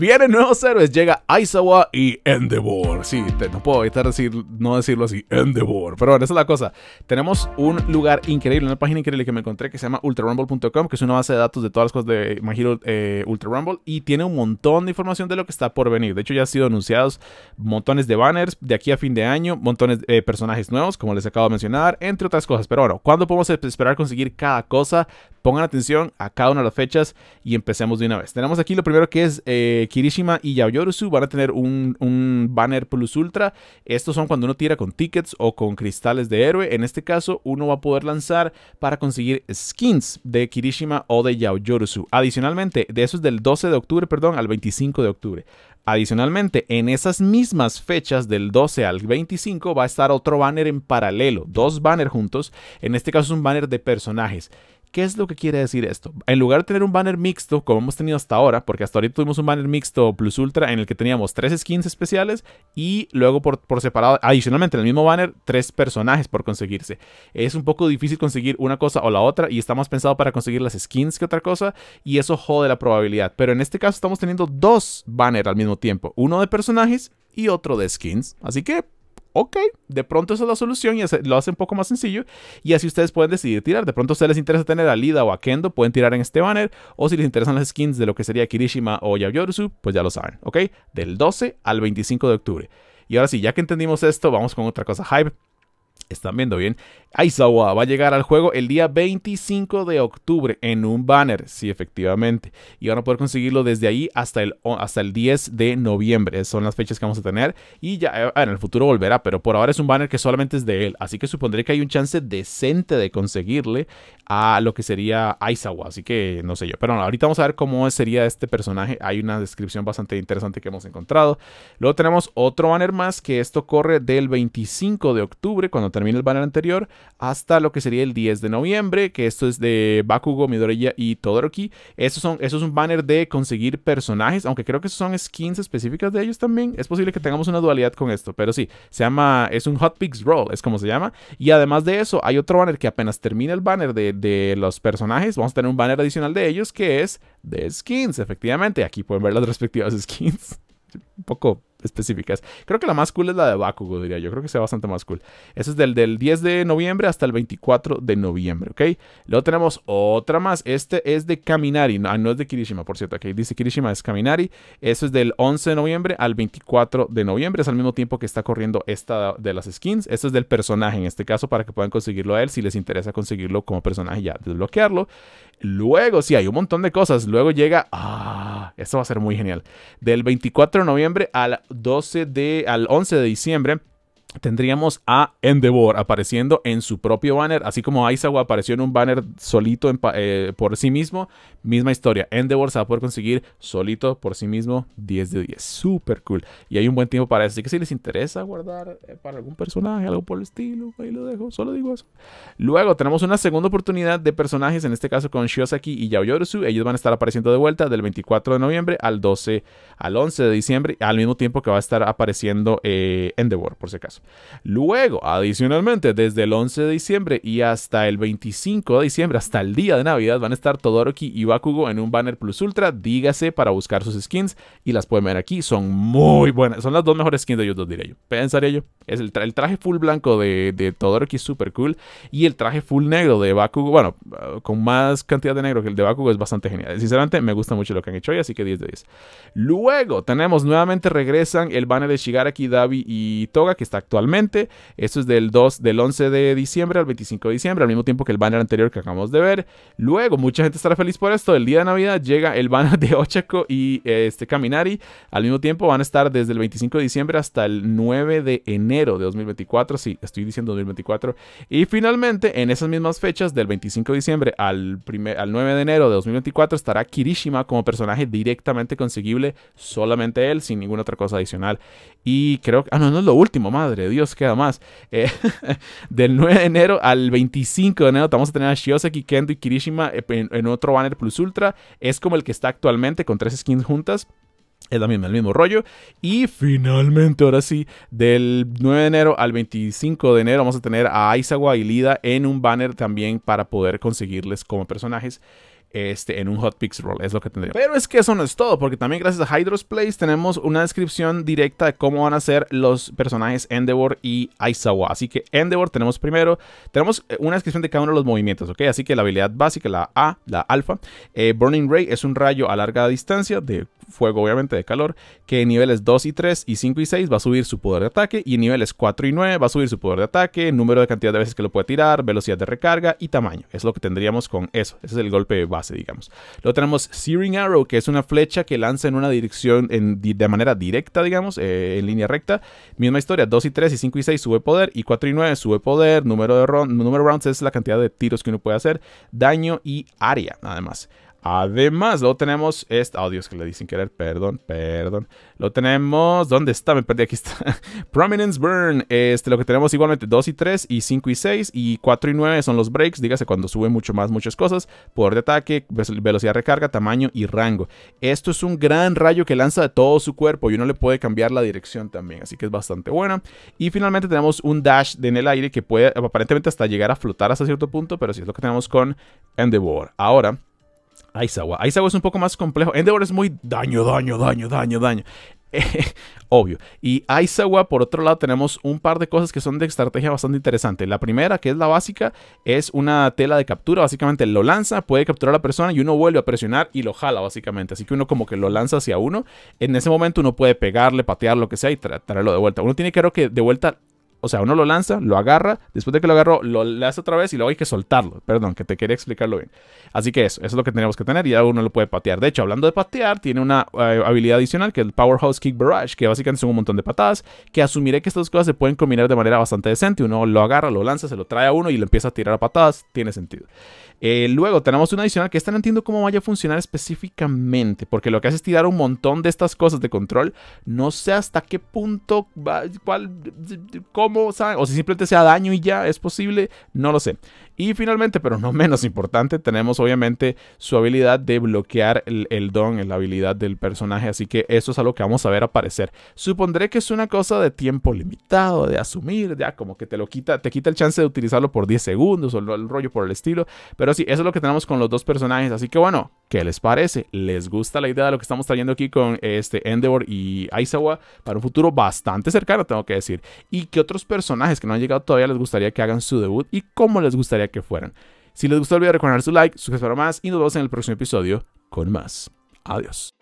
Vienen nuevos héroes, llega Aizawa y Endeavor. Sí, no puedo evitar no decirlo así, Endeavor. Pero bueno, esa es la cosa. Tenemos un lugar increíble, una página increíble que me encontré que se llama ultrarumble.com, que es una base de datos de todas las cosas de My Hero Ultrarumble, y tiene un montón de información de lo que está por venir. De hecho, ya han sido anunciados montones de banners de aquí a fin de año, montones de personajes nuevos, como les acabo de mencionar, entre otras cosas. Pero bueno, ¿cuándo podemos esperar conseguir cada cosa? Pongan atención a cada una de las fechas y empecemos de una vez. Tenemos aquí lo primero que es Kirishima y Yaoyorozu. Van a tener un banner plus ultra. Estos son cuando uno tira con tickets o con cristales de héroe. En este caso uno va a poder lanzar para conseguir skins de Kirishima o de Yaoyorozu. Adicionalmente, de eso es del 12 de octubre, perdón, al 25 de octubre. Adicionalmente, en esas mismas fechas del 12 al 25 va a estar otro banner en paralelo, dos banners juntos. En este caso es un banner de personajes. ¿Qué es lo que quiere decir esto? En lugar de tener un banner mixto, como hemos tenido hasta ahora, porque hasta ahorita tuvimos un banner mixto plus ultra en el que teníamos 3 skins especiales y luego por separado, adicionalmente en el mismo banner, 3 personajes por conseguirse. Es un poco difícil conseguir una cosa o la otra y está más pensado para conseguir las skins que otra cosa, y eso jode la probabilidad. Pero en este caso estamos teniendo 2 banners al mismo tiempo, uno de personajes y otro de skins. Así que... ok, de pronto esa es la solución y lo hace un poco más sencillo, y así ustedes pueden decidir tirar. De pronto a ustedes les interesa tener a Lida o a Kendo, pueden tirar en este banner, o si les interesan las skins de lo que sería Kirishima o Yaoyorozu, pues ya lo saben, ok, del 12 al 25 de octubre. Y ahora sí, ya que entendimos esto, vamos con otra cosa hype. Están viendo bien, Aizawa va a llegar al juego el día 25 de octubre en un banner, sí, efectivamente, y van a poder conseguirlo desde ahí hasta el 10 de noviembre, son las fechas que vamos a tener, y ya en el futuro volverá, pero por ahora es un banner que solamente es de él, así que supondré que hay un chance decente de conseguirle a lo que sería Aizawa, así que no sé yo, pero no, ahorita vamos a ver cómo sería este personaje. Hay una descripción bastante interesante que hemos encontrado. Luego tenemos otro banner más, que esto corre del 25 de octubre, cuando termina el banner anterior, hasta lo que sería el 10 de noviembre, que esto es de Bakugo, Midoriya y Todoroki. Eso es un banner de conseguir personajes, aunque creo que son skins específicas de ellos también. Es posible que tengamos una dualidad con esto, pero sí, se llama, es un Hot Picks Roll, es como se llama. Y además de eso, hay otro banner que apenas termina el banner de los personajes, vamos a tener un banner adicional de ellos, que es de skins, efectivamente. Aquí pueden ver las respectivas skins. Un poco específicas. Creo que la más cool es la de Bakugo, diría yo. Creo que sea bastante más cool. Eso es del 10 de noviembre hasta el 24 de noviembre, ¿ok? Luego tenemos otra más. Este es de Kaminari. No es de Kirishima, por cierto. Aquí dice Kirishima, es Kaminari. Eso es del 11 de noviembre al 24 de noviembre. Es al mismo tiempo que está corriendo esta de las skins. Esto es del personaje, en este caso, para que puedan conseguirlo a él, si les interesa conseguirlo como personaje, ya desbloquearlo. Luego, sí, hay un montón de cosas. Luego llega... esto va a ser muy genial. Del 24 de noviembre al 11 de diciembre tendríamos a Endeavor apareciendo en su propio banner, así como Aizawa apareció en un banner solito por sí mismo. Misma historia, Endeavor se va a poder conseguir solito por sí mismo, 10 de 10, súper cool, y hay un buen tiempo para eso, así que si les interesa guardar para algún personaje, algo por el estilo, ahí lo dejo, solo digo eso. Luego tenemos una segunda oportunidad de personajes, en este caso con Shiozaki y Yaoyorozu. Ellos van a estar apareciendo de vuelta del 24 de noviembre al 11 de diciembre, al mismo tiempo que va a estar apareciendo Endeavor, por si acaso. Luego, adicionalmente, desde el 11 de diciembre y hasta el 25 de diciembre, hasta el día de Navidad, van a estar Todoroki y Bakugo en un banner plus ultra, dígase, para buscar sus skins, y las pueden ver aquí, son muy buenas, son las dos mejores skins de ellos dos, diré yo, pensaría yo. Es el traje full blanco de Todoroki, súper cool, y el traje full negro de Bakugo, bueno, con más cantidad de negro que el de Bakugo, es bastante genial, sinceramente me gusta mucho lo que han hecho hoy, así que 10 de 10. Luego, tenemos nuevamente, regresan el banner de Shigaraki, Dabi y Toga, que está actualmente. Esto es del 11 de diciembre al 25 de diciembre, al mismo tiempo que el banner anterior que acabamos de ver. Luego, mucha gente estará feliz por esto, el día de Navidad llega el banner de Ochako y Kaminari. Al mismo tiempo van a estar desde el 25 de diciembre hasta el 9 de enero de 2024, sí, estoy diciendo 2024. Y finalmente, en esas mismas fechas, del 25 de diciembre al 9 de enero de 2024, estará Kirishima como personaje directamente conseguible, solamente él, sin ninguna otra cosa adicional. Y creo que... no es lo último, madre Dios, queda más. Del 9 de enero al 25 de enero vamos a tener a Shiozaki, Kendo y Kirishima en otro banner plus ultra. Es como el que está actualmente, con 3 skins juntas. Es la misma, el mismo rollo. Y finalmente, ahora sí, del 9 de enero al 25 de enero vamos a tener a Aizawa y Lida en un banner también para poder conseguirles como personajes. en un hotpix roll, es lo que tendría. Pero es que eso no es todo, porque también gracias a Hydro's Place tenemos una descripción directa de cómo van a ser los personajes Endeavor y Aizawa. Así que Endeavor tenemos primero, tenemos una descripción de cada uno de los movimientos, ¿ok? Así que la habilidad básica, la A, la alfa, Burning Ray es un rayo a larga distancia, de fuego obviamente, de calor, que en niveles 2 y 3 y 5 y 6 va a subir su poder de ataque, y en niveles 4 y 9 va a subir su poder de ataque, número de cantidad de veces que lo puede tirar, velocidad de recarga y tamaño. Es lo que tendríamos con eso, ese es el golpe básico, digamos. Luego tenemos Searing Arrow, que es una flecha que lanza en una dirección de manera directa, digamos, en línea recta. Misma historia, 2 y 3 y 5 y 6 sube poder, y 4 y 9 sube poder, número de rounds es la cantidad de tiros que uno puede hacer, daño y área, además. Luego tenemos esta... Oh, Dios, que le dicen querer. Perdón. Lo tenemos... ¿Dónde está? Me perdí. Aquí está. Prominence Burn. Lo que tenemos igualmente 2 y 3 y 5 y 6 y 4 y 9 son los breaks. Dígase cuando sube mucho más, muchas cosas. Poder de ataque, velocidad de recarga, tamaño y rango. Esto es un gran rayo que lanza de todo su cuerpo y uno le puede cambiar la dirección también. Así que es bastante buena. Y finalmente tenemos un dash en el aire que puede aparentemente hasta llegar a flotar hasta cierto punto. Pero sí es lo que tenemos con Endeavor. Ahora... Aizawa es un poco más complejo. Endeavor es muy daño. Obvio. Y Aizawa, por otro lado, tenemos un par de cosas que son de estrategia bastante interesante. La primera, que es la básica, es una tela de captura. Básicamente lo lanza, puede capturar a la persona y uno vuelve a presionar y lo jala, básicamente. Así que uno como que lo lanza hacia uno. En ese momento uno puede pegarle, patear, lo que sea y traerlo de vuelta. Uno tiene, creo que de vuelta... O sea, uno lo lanza, lo agarra, después de que lo agarró, lo lanza otra vez y luego hay que soltarlo. Perdón, que te quería explicarlo bien. Así que eso es lo que tenemos que tener y ya uno lo puede patear. De hecho, hablando de patear, tiene una habilidad adicional que es el Powerhouse Kick Barrage, que básicamente son un montón de patadas, que asumiré que estas cosas se pueden combinar de manera bastante decente. Uno lo agarra, lo lanza, se lo trae a uno y lo empieza a tirar a patadas. Tiene sentido. Luego tenemos una adicional que esta no entiendo cómo vaya a funcionar específicamente, porque lo que hace es tirar un montón de estas cosas de control. No sé hasta qué punto, cómo, ¿saben? O si simplemente sea daño y ya es posible, no lo sé. Y finalmente, pero no menos importante, tenemos obviamente su habilidad de bloquear el don, la habilidad del personaje. Así que eso es algo que vamos a ver aparecer. Supondré que es una cosa de tiempo limitado, de asumir, ya como que te quita el chance de utilizarlo por 10 segundos o el rollo por el estilo. Pero sí, eso es lo que tenemos con los dos personajes. Así que bueno, ¿qué les parece? ¿Les gusta la idea de lo que estamos trayendo aquí con Endeavor y Aizawa para un futuro bastante cercano, tengo que decir? ¿Y qué otros personajes que no han llegado todavía les gustaría que hagan su debut y cómo les gustaría que fueran? Si les gustó el video, recuerden su like, suscribirse para más y nos vemos en el próximo episodio con más. Adiós.